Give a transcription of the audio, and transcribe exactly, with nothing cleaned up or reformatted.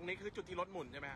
ตรงนี้คือจุดที่รถหมุนใช่ไหม